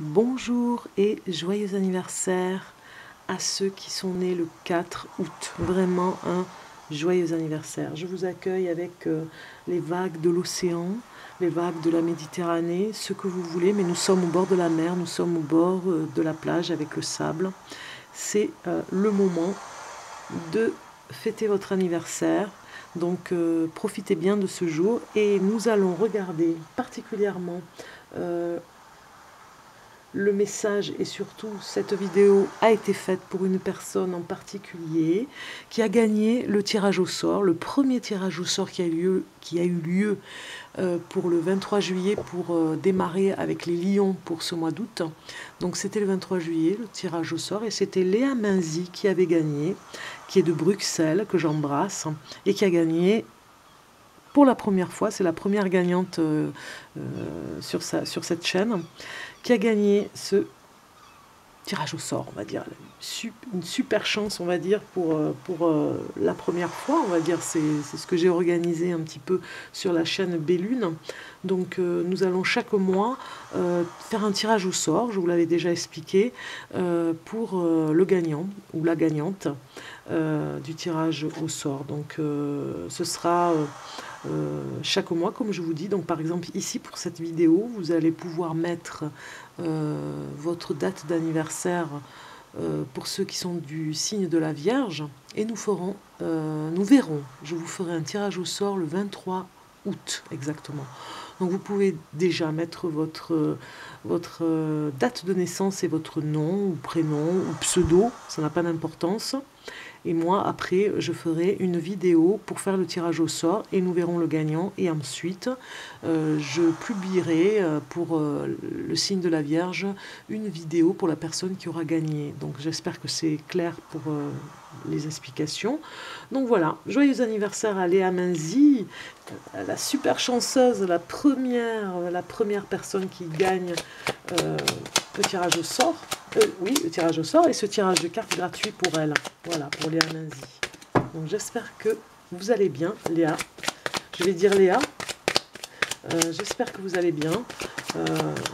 Bonjour et joyeux anniversaire à ceux qui sont nés le 4 août. Vraiment un joyeux anniversaire. Je vous accueille avec les vagues de l'océan, les vagues de la Méditerranée, ce que vous voulez, mais nous sommes au bord de la mer, nous sommes au bord de la plage avec le sable. C'est le moment de fêter votre anniversaire. Donc profitez bien de ce jour et nous allons regarder particulièrement le message, et surtout cette vidéo a été faite pour une personne en particulier qui a gagné le tirage au sort, le premier tirage au sort qui a eu lieu pour le 23 juillet pour démarrer avec les Lions pour ce mois d'août. Donc c'était le 23 juillet le tirage au sort et c'était Léa Minzi qui avait gagné, qui est de Bruxelles, que j'embrasse, et qui a gagné pour la première fois, c'est la première gagnante sur cette chaîne, qui a gagné ce tirage au sort, on va dire. Une super chance, on va dire, pour la première fois, on va dire. C'est ce que j'ai organisé un petit peu sur la chaîne BLune. Donc nous allons chaque mois faire un tirage au sort, je vous l'avais déjà expliqué, pour le gagnant ou la gagnante du tirage au sort. Donc ce sera... chaque mois, comme je vous dis. Donc par exemple ici pour cette vidéo vous allez pouvoir mettre votre date d'anniversaire pour ceux qui sont du signe de la Vierge, et nous verrons, je vous ferai un tirage au sort le 23 août exactement. Donc vous pouvez déjà mettre votre date de naissance et votre nom ou prénom ou pseudo, ça n'a pas d'importance. Et moi, après, je ferai une vidéo pour faire le tirage au sort et nous verrons le gagnant. Et ensuite, je publierai pour le signe de la Vierge une vidéo pour la personne qui aura gagné. Donc, j'espère que c'est clair pour les explications. Donc, voilà. Joyeux anniversaire à Léa Minzi, la super chanceuse, la première personne qui gagne le tirage au sort. Oui, le tirage au sort et ce tirage de cartes gratuit pour elle. Voilà, pour Léa Minzi. Donc j'espère que vous allez bien, Léa. Je vais dire Léa. J'espère que vous allez bien.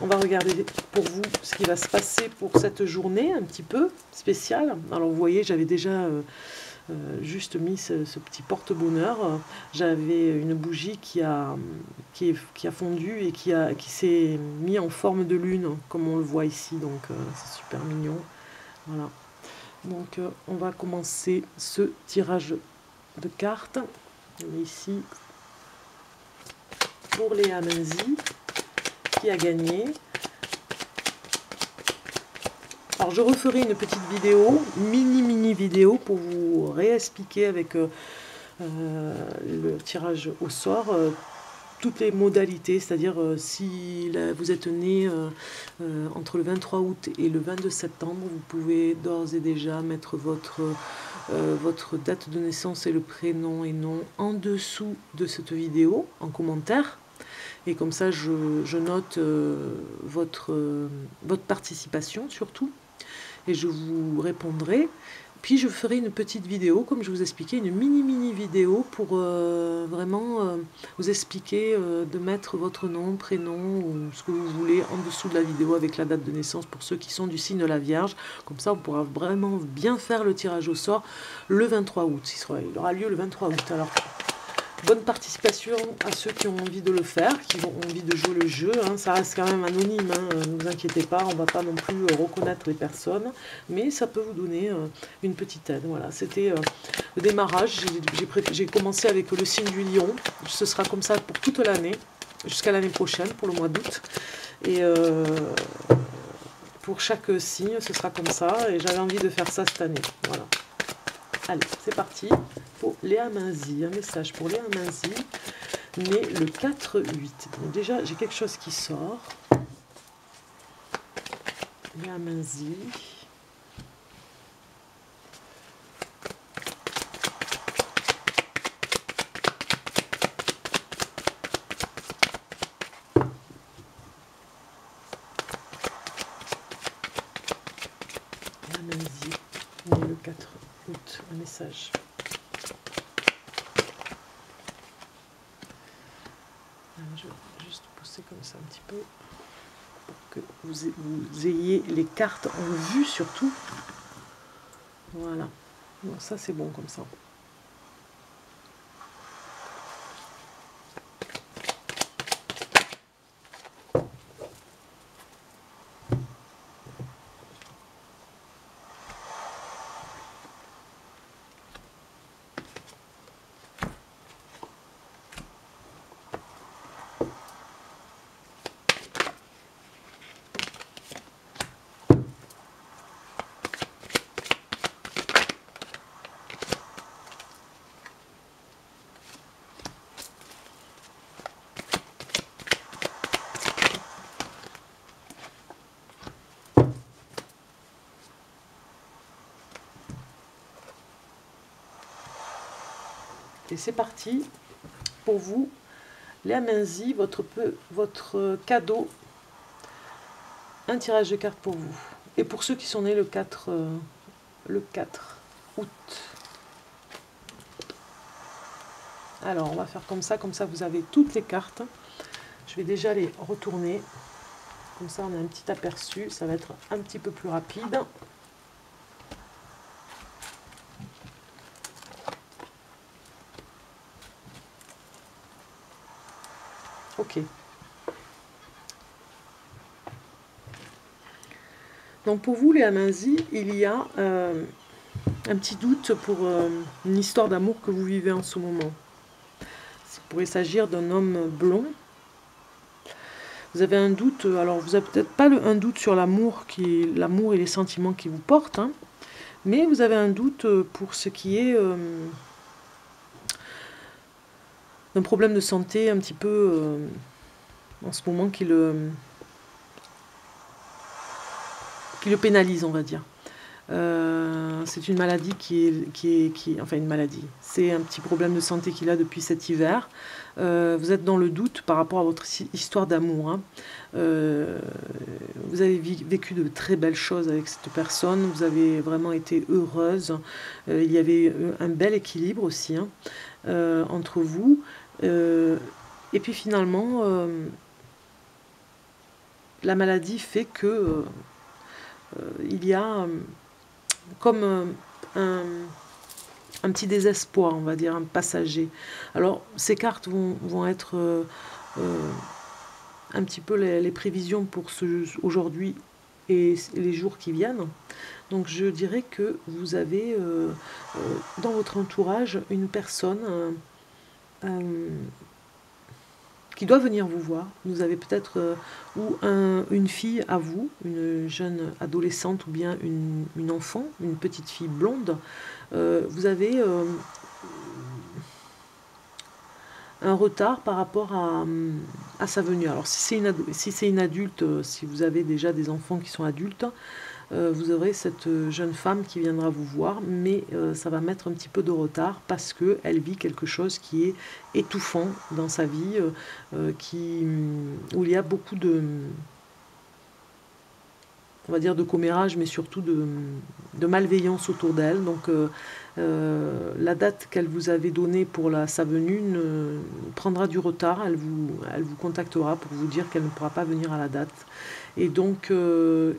On va regarder pour vous ce qui va se passer pour cette journée un petit peu spéciale. Alors vous voyez, j'avais déjà juste mis ce petit porte-bonheur. J'avais une bougie qui a fondu et qui s'est mis en forme de lune, comme on le voit ici. Donc c'est super mignon. Voilà. Donc on va commencer ce tirage de cartes. On est ici pour Léa Minzi qui a gagné. Alors je referai une petite vidéo, mini vidéo, pour vous réexpliquer avec le tirage au sort toutes les modalités, c'est-à-dire si là, vous êtes né entre le 23 août et le 22 septembre, vous pouvez d'ores et déjà mettre votre date de naissance et le prénom et nom en dessous de cette vidéo, en commentaire. Et comme ça, je note votre participation surtout. Et je vous répondrai. Puis je ferai une petite vidéo, comme je vous expliquais, une mini vidéo pour vraiment vous expliquer de mettre votre nom, prénom ou ce que vous voulez en dessous de la vidéo avec la date de naissance pour ceux qui sont du signe de la Vierge. Comme ça, on pourra vraiment bien faire le tirage au sort le 23 août. Il aura lieu le 23 août. Alors, bonne participation à ceux qui ont envie de le faire, qui ont envie de jouer le jeu. Hein. Ça reste quand même anonyme, hein. Ne vous inquiétez pas, on ne va pas non plus reconnaître les personnes, mais ça peut vous donner une petite aide. Voilà, c'était le démarrage. J'ai commencé avec le signe du lion. Ce sera comme ça pour toute l'année, jusqu'à l'année prochaine, pour le mois d'août. Et pour chaque signe, ce sera comme ça. Et j'avais envie de faire ça cette année. Voilà. Allez, c'est parti pour Léa Minzi. Un message pour Léa Minzi, née le 4-8. Donc déjà, j'ai quelque chose qui sort. Léa Minzi. Léa Minzi, née le 4-8. Un message. Je vais juste pousser comme ça un petit peu. que vous ayez les cartes en vue surtout. Voilà. Bon, ça c'est bon comme ça. Et c'est parti pour vous, Léa Minzi, votre cadeau, un tirage de cartes pour vous. Et pour ceux qui sont nés le 4 août. Alors, on va faire comme ça vous avez toutes les cartes. Je vais déjà les retourner, comme ça on a un petit aperçu, ça va être un petit peu plus rapide. Ok. Donc pour vous, Léa Minzi, il y a un petit doute pour une histoire d'amour que vous vivez en ce moment. Il pourrait s'agir d'un homme blond. Vous avez un doute, alors vous n'avez peut-être pas un doute sur l'amour et les sentiments qui vous portent, hein, mais vous avez un doute pour ce qui est... d'un problème de santé un petit peu en ce moment qui le pénalise, on va dire. C'est une maladie enfin une maladie, c'est un petit problème de santé qu'il a depuis cet hiver. Vous êtes dans le doute par rapport à votre histoire d'amour, hein. Vous avez vécu de très belles choses avec cette personne, vous avez vraiment été heureuse, il y avait un bel équilibre aussi, hein, entre vous, et puis finalement la maladie fait que il y a comme un petit désespoir, on va dire, un passager. Alors, ces cartes vont être un petit peu les prévisions pour aujourd'hui et les jours qui viennent. Donc, je dirais que vous avez dans votre entourage une personne qui doit venir vous voir. Vous avez peut-être ou une fille à vous, une jeune adolescente ou bien une enfant, une petite fille blonde. Vous avez un retard par rapport à sa venue. Alors si c'est une adulte, si vous avez déjà des enfants qui sont adultes, vous aurez cette jeune femme qui viendra vous voir, mais ça va mettre un petit peu de retard parce qu'elle vit quelque chose qui est étouffant dans sa vie, où il y a beaucoup de, on va dire, de commérage, mais surtout de malveillance autour d'elle. Donc la date qu'elle vous avait donnée pour sa venue prendra du retard, elle vous contactera pour vous dire qu'elle ne pourra pas venir à la date. Et donc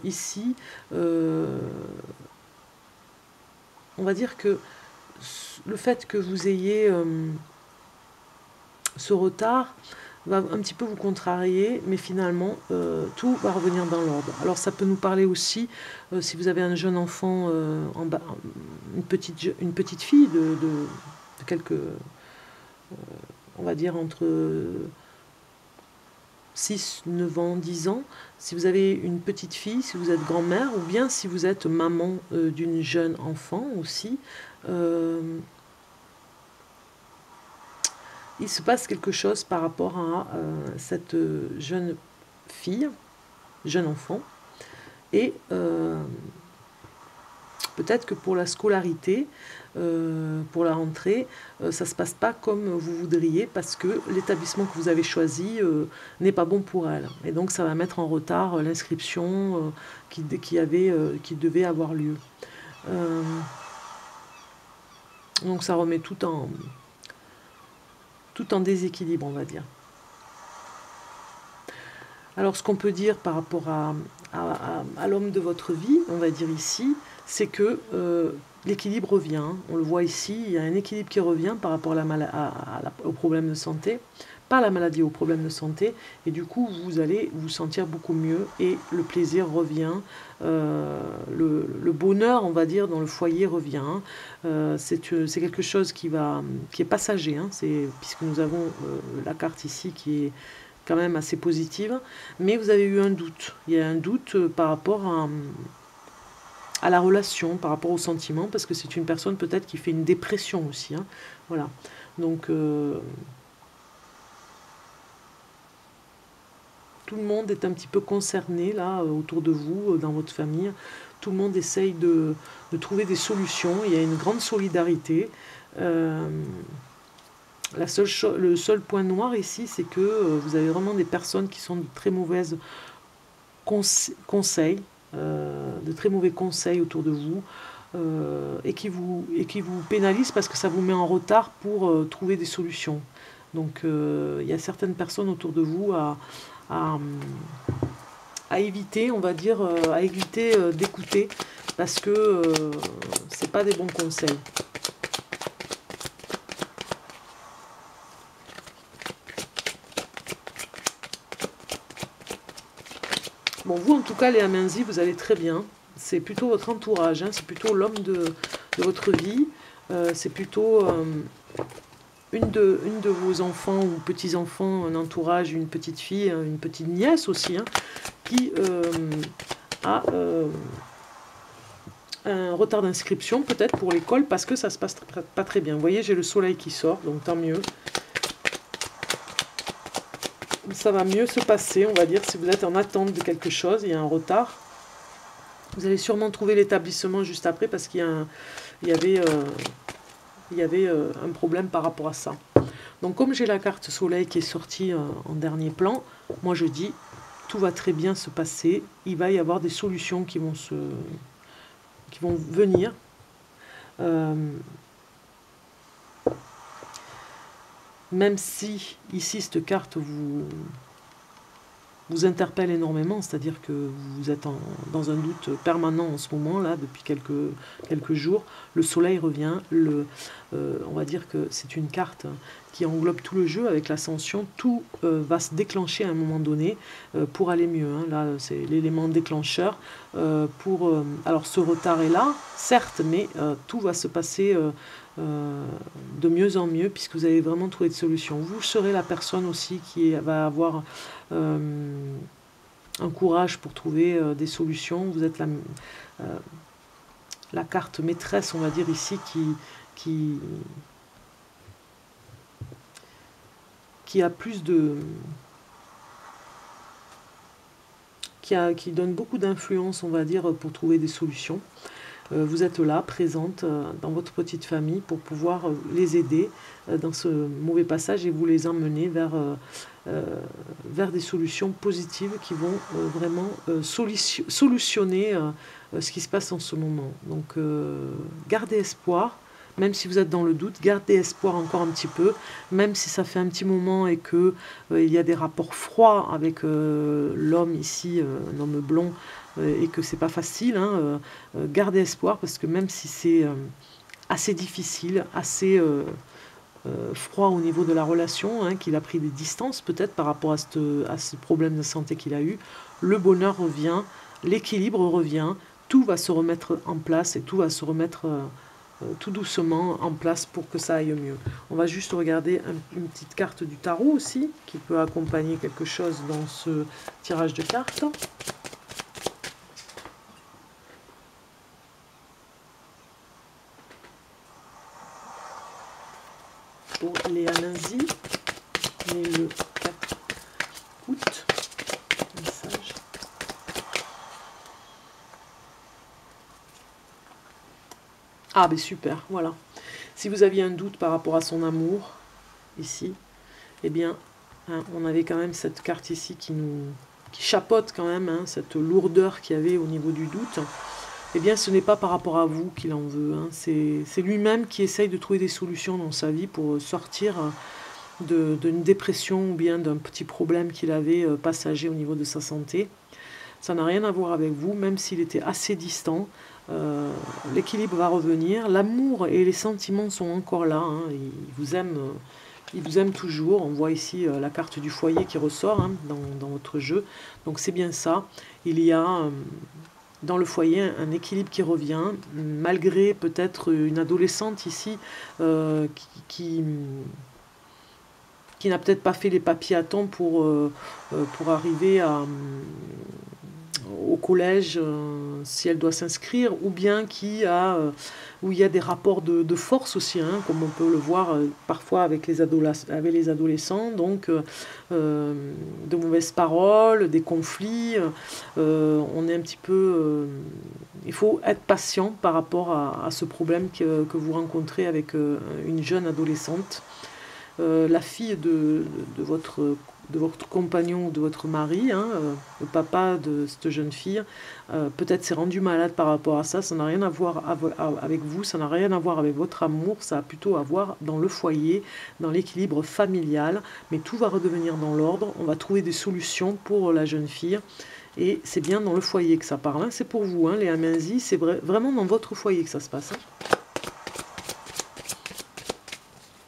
ici, on va dire que le fait que vous ayez ce retard va un petit peu vous contrarier, mais finalement tout va revenir dans l'ordre. Alors ça peut nous parler aussi, si vous avez un jeune enfant, une petite fille de quelques, on va dire entre 6, 9 ans, 10 ans, si vous avez une petite fille, si vous êtes grand-mère, ou bien si vous êtes maman d'une jeune enfant aussi, il se passe quelque chose par rapport à cette jeune fille, jeune enfant, et peut-être que pour la scolarité, pour la rentrée, ça ne se passe pas comme vous voudriez parce que l'établissement que vous avez choisi n'est pas bon pour elle. Et donc ça va mettre en retard l'inscription qui devait avoir lieu. Donc ça remet tout en déséquilibre, on va dire. Alors ce qu'on peut dire par rapport à l'homme de votre vie, on va dire ici, c'est que l'équilibre revient. On le voit ici, il y a un équilibre qui revient par rapport au problème de santé, pas la maladie, au problème de santé, et du coup vous allez vous sentir beaucoup mieux et le plaisir revient, le bonheur, on va dire, dans le foyer revient. C'est quelque chose qui est passager, hein, puisque nous avons la carte ici qui est quand même assez positive, mais vous avez eu un doute. Il y a un doute par rapport à la relation, par rapport aux sentiments, parce que c'est une personne peut-être qui fait une dépression aussi, hein. Voilà, donc tout le monde est un petit peu concerné là autour de vous, dans votre famille. Tout le monde essaye de trouver des solutions. Il y a une grande solidarité. Le seul point noir ici, c'est que vous avez vraiment des personnes qui sont de très mauvais conseils, autour de vous, et qui vous pénalisent parce que ça vous met en retard pour trouver des solutions. Donc il y a certaines personnes autour de vous à éviter, on va dire, à éviter d'écouter, parce que c'est pas des bons conseils. Bon, vous, en tout cas, Léa Minzi, vous allez très bien. C'est plutôt votre entourage, hein, c'est plutôt l'homme de votre vie, c'est plutôt une de vos enfants ou petits-enfants, un entourage, une petite fille, une petite nièce aussi, hein, qui a un retard d'inscription peut-être pour l'école parce que ça se passe pas très bien. Vous voyez, j'ai le soleil qui sort, donc tant mieux. Ça va mieux se passer, on va dire, si vous êtes en attente de quelque chose, il y a un retard. Vous allez sûrement trouver l'établissement juste après, parce qu'il y avait un problème par rapport à ça. Donc comme j'ai la carte soleil qui est sortie en dernier plan, moi je dis, tout va très bien se passer, il va y avoir des solutions qui vont venir. Même si, ici, cette carte vous interpelle énormément, c'est-à-dire que vous êtes dans un doute permanent en ce moment, là, depuis quelques jours, le soleil revient, on va dire que c'est une carte qui englobe tout le jeu, avec l'ascension, tout va se déclencher à un moment donné pour aller mieux, hein. Là, c'est l'élément déclencheur. Alors, ce retard est là, certes, mais tout va se passer de mieux en mieux, puisque vous avez vraiment trouvé de solutions. Vous serez la personne aussi qui va avoir un courage pour trouver des solutions. Vous êtes la carte maîtresse, on va dire ici, qui a plus de... qui donne beaucoup d'influence, on va dire, pour trouver des solutions. Vous êtes là, présente dans votre petite famille pour pouvoir les aider dans ce mauvais passage et vous les emmener vers des solutions positives qui vont vraiment solutionner ce qui se passe en ce moment. Donc gardez espoir, même si vous êtes dans le doute, gardez espoir encore un petit peu, même si ça fait un petit moment et que il y a des rapports froids avec l'homme ici, un homme blond, et que c'est pas facile, hein, gardez espoir, parce que même si c'est assez difficile, assez froid au niveau de la relation, hein, qu'il a pris des distances peut-être par rapport à ce problème de santé qu'il a eu, le bonheur revient, l'équilibre revient, tout va se remettre en place et tout va se remettre tout doucement en place pour que ça aille mieux. On va juste regarder une petite carte du tarot aussi, qui peut accompagner quelque chose dans ce tirage de cartes. Pour Léa Minzi, mais le 4 août, message. Ah, ben super, voilà. Si vous aviez un doute par rapport à son amour, ici, eh bien, hein, on avait quand même cette carte ici qui chapeaute quand même, hein, cette lourdeur qu'il y avait au niveau du doute. Eh bien, ce n'est pas par rapport à vous qu'il en veut, hein. C'est lui-même qui essaye de trouver des solutions dans sa vie pour sortir d'une dépression ou bien d'un petit problème qu'il avait passager au niveau de sa santé. Ça n'a rien à voir avec vous, même s'il était assez distant, l'équilibre va revenir, l'amour et les sentiments sont encore là, hein. Il vous aime toujours, on voit ici la carte du foyer qui ressort hein, dans votre jeu, donc c'est bien ça, il y a dans le foyer un équilibre qui revient, malgré peut-être une adolescente ici qui n'a peut-être pas fait les papiers à temps pour arriver au collège si elle doit s'inscrire, ou bien où il y a des rapports de force aussi, hein, comme on peut le voir parfois avec les adolescents, donc de mauvaises paroles, des conflits, on est un petit peu... il faut être patient par rapport à ce problème que vous rencontrez avec une jeune adolescente. La fille de votre compagnon ou de votre mari, hein, le papa de cette jeune fille, peut-être s'est rendu malade par rapport à ça, ça n'a rien à voir avec vous, ça n'a rien à voir avec votre amour, ça a plutôt à voir dans le foyer, dans l'équilibre familial, mais tout va redevenir dans l'ordre, on va trouver des solutions pour la jeune fille, et c'est bien dans le foyer que ça parle, hein. C'est pour vous, hein, Léa Minzi, c'est vraiment dans votre foyer que ça se passe. Hein.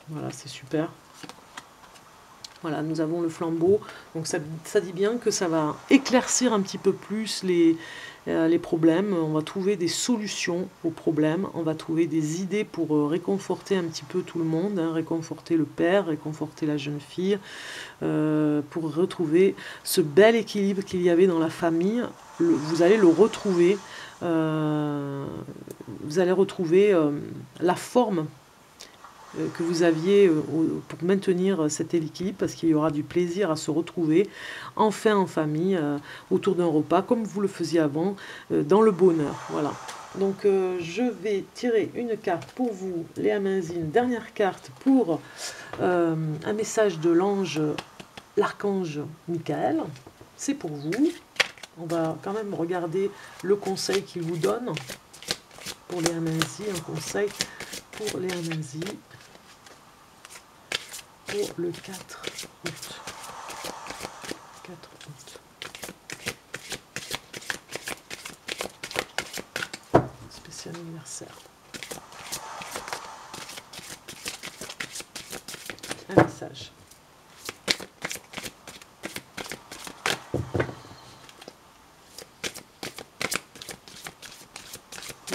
Voilà, c'est super. Voilà, nous avons le flambeau. Donc ça dit bien que ça va éclaircir un petit peu plus les problèmes. On va trouver des solutions aux problèmes. On va trouver des idées pour réconforter un petit peu tout le monde. Hein, réconforter le père, réconforter la jeune fille. Pour retrouver ce bel équilibre qu'il y avait dans la famille. Vous allez le retrouver. Vous allez retrouver la forme que vous aviez pour maintenir cet équilibre, parce qu'il y aura du plaisir à se retrouver enfin en famille, autour d'un repas, comme vous le faisiez avant, dans le bonheur. Voilà. Donc je vais tirer une carte pour vous, Léa Minzi, une dernière carte pour un message de l'archange Michael. C'est pour vous. On va quand même regarder le conseil qu'il vous donne pour Léa Minzi, un conseil pour Léa Minzi. Pour le 4 août. Spécial anniversaire. Un message. Bon,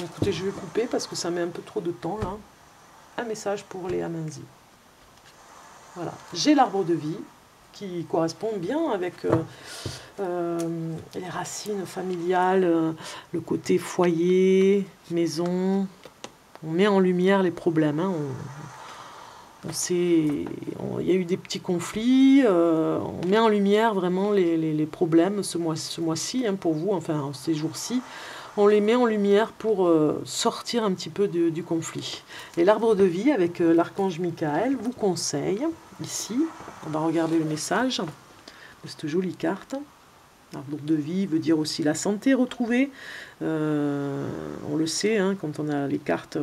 écoutez, je vais couper parce que ça met un peu trop de temps là. Un message pour Léa Minzi. Voilà. J'ai l'arbre de vie qui correspond bien avec les racines familiales, le côté foyer, maison. On met en lumière les problèmes. Hein. Il y a eu des petits conflits. On met en lumière vraiment les problèmes ce mois-ci hein, pour vous, enfin ces jours-ci. On les met en lumière pour sortir un petit peu du conflit. Et l'arbre de vie avec l'archange Michael vous conseille, ici, on va regarder le message de cette jolie carte. L'arbre de vie veut dire aussi la santé retrouvée. On le sait, hein, quand on a les cartes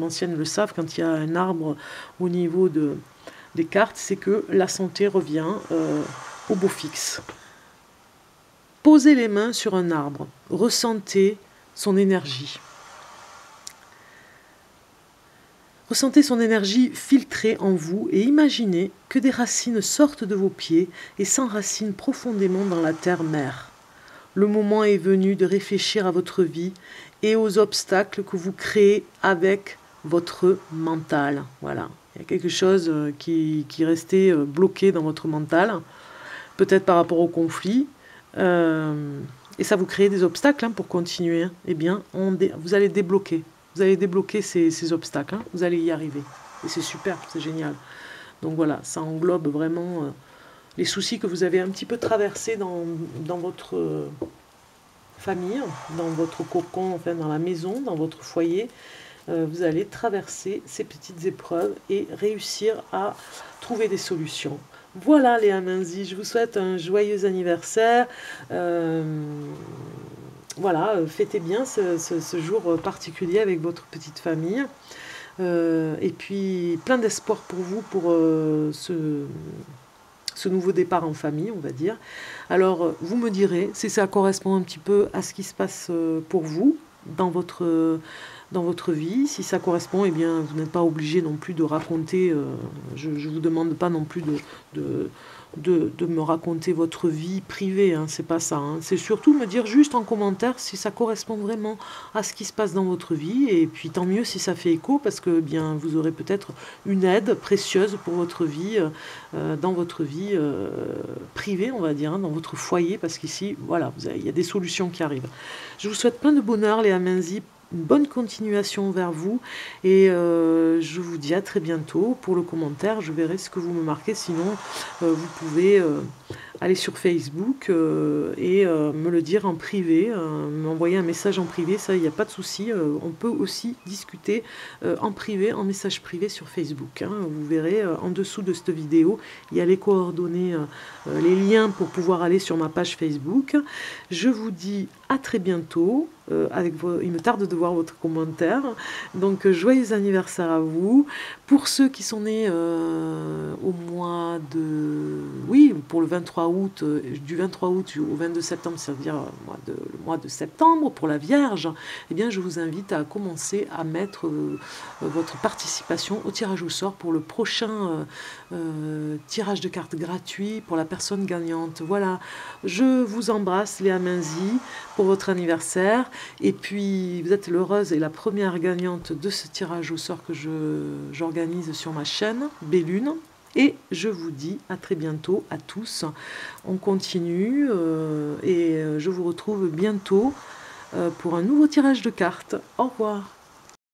anciennes le savent, quand il y a un arbre au niveau des cartes, c'est que la santé revient au beau fixe. Posez les mains sur un arbre, ressentez son énergie. Ressentez son énergie filtrée en vous et imaginez que des racines sortent de vos pieds et s'enracinent profondément dans la terre-mère. Le moment est venu de réfléchir à votre vie et aux obstacles que vous créez avec votre mental. Voilà, il y a quelque chose qui restait bloqué dans votre mental, peut-être par rapport au conflit. Et ça vous crée des obstacles hein, pour continuer, hein. Eh bien, vous allez débloquer ces obstacles, hein. Vous allez y arriver, et c'est super, c'est génial. Donc voilà, ça englobe vraiment les soucis que vous avez un petit peu traversés dans votre famille, dans votre cocon, enfin dans la maison, dans votre foyer. Vous allez traverser ces petites épreuves et réussir à trouver des solutions. Voilà Léa Minzi, je vous souhaite un joyeux anniversaire, voilà, fêtez bien ce jour particulier avec votre petite famille, et puis plein d'espoir pour vous, pour ce nouveau départ en famille, on va dire. Alors, vous me direz si ça correspond un petit peu à ce qui se passe pour vous dans votre vie. Si ça correspond, eh bien, vous n'êtes pas obligé non plus de raconter, je ne vous demande pas non plus de me raconter votre vie privée, hein, c'est pas ça, hein. C'est surtout me dire juste en commentaire si ça correspond vraiment à ce qui se passe dans votre vie, et puis tant mieux si ça fait écho, parce que eh bien vous aurez peut-être une aide précieuse pour votre vie, dans votre vie privée, on va dire, hein, dans votre foyer, parce qu'ici, voilà, il y a des solutions qui arrivent. Je vous souhaite plein de bonheur, Léa Minzi, une bonne continuation vers vous, et je vous dis à très bientôt. Pour le commentaire, je verrai ce que vous me marquez, sinon vous pouvez aller sur Facebook et me le dire en privé, m'envoyer un message en privé, ça il n'y a pas de souci, on peut aussi discuter en privé, en message privé sur Facebook, hein. Vous verrez en dessous de cette vidéo, il y a les coordonnées, les liens pour pouvoir aller sur ma page Facebook. Je vous dis à très bientôt. Il me tarde de voir votre commentaire, donc joyeux anniversaire à vous. Pour ceux qui sont nés au mois de, oui, pour le 23 août, du 23 août au 22 septembre, c'est-à-dire le mois de septembre, pour la Vierge, eh bien je vous invite à commencer à mettre votre participation au tirage au sort pour le prochain tirage de cartes gratuit pour la personne gagnante. Voilà, je vous embrasse, Léa Minzi, pour votre anniversaire. Et puis, vous êtes l'heureuse et la première gagnante de ce tirage au sort que j'organise sur ma chaîne Blune. Et je vous dis à très bientôt à tous. On continue et je vous retrouve bientôt pour un nouveau tirage de cartes. Au revoir.